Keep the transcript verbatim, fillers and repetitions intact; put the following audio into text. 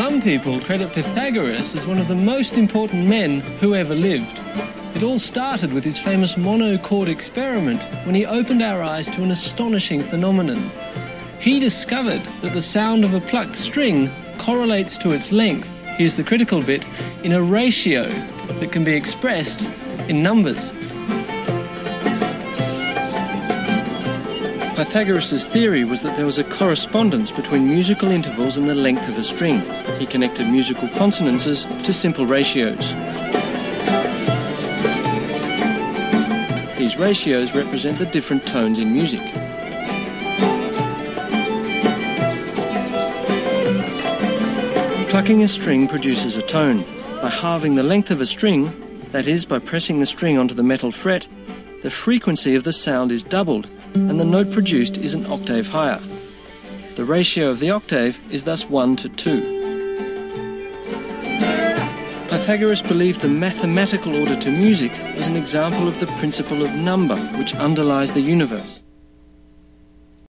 Some people credit Pythagoras as one of the most important men who ever lived. It all started with his famous monochord experiment when he opened our eyes to an astonishing phenomenon. He discovered that the sound of a plucked string correlates to its length, here's the critical bit, in a ratio that can be expressed in numbers. Pythagoras' theory was that there was a correspondence between musical intervals and the length of a string. He connected musical consonances to simple ratios. These ratios represent the different tones in music. Plucking a string produces a tone. By halving the length of a string, that is, by pressing the string onto the metal fret, the frequency of the sound is doubled, and the note produced is an octave higher. The ratio of the octave is thus one to two. Pythagoras believed the mathematical order to music was an example of the principle of number which underlies the universe.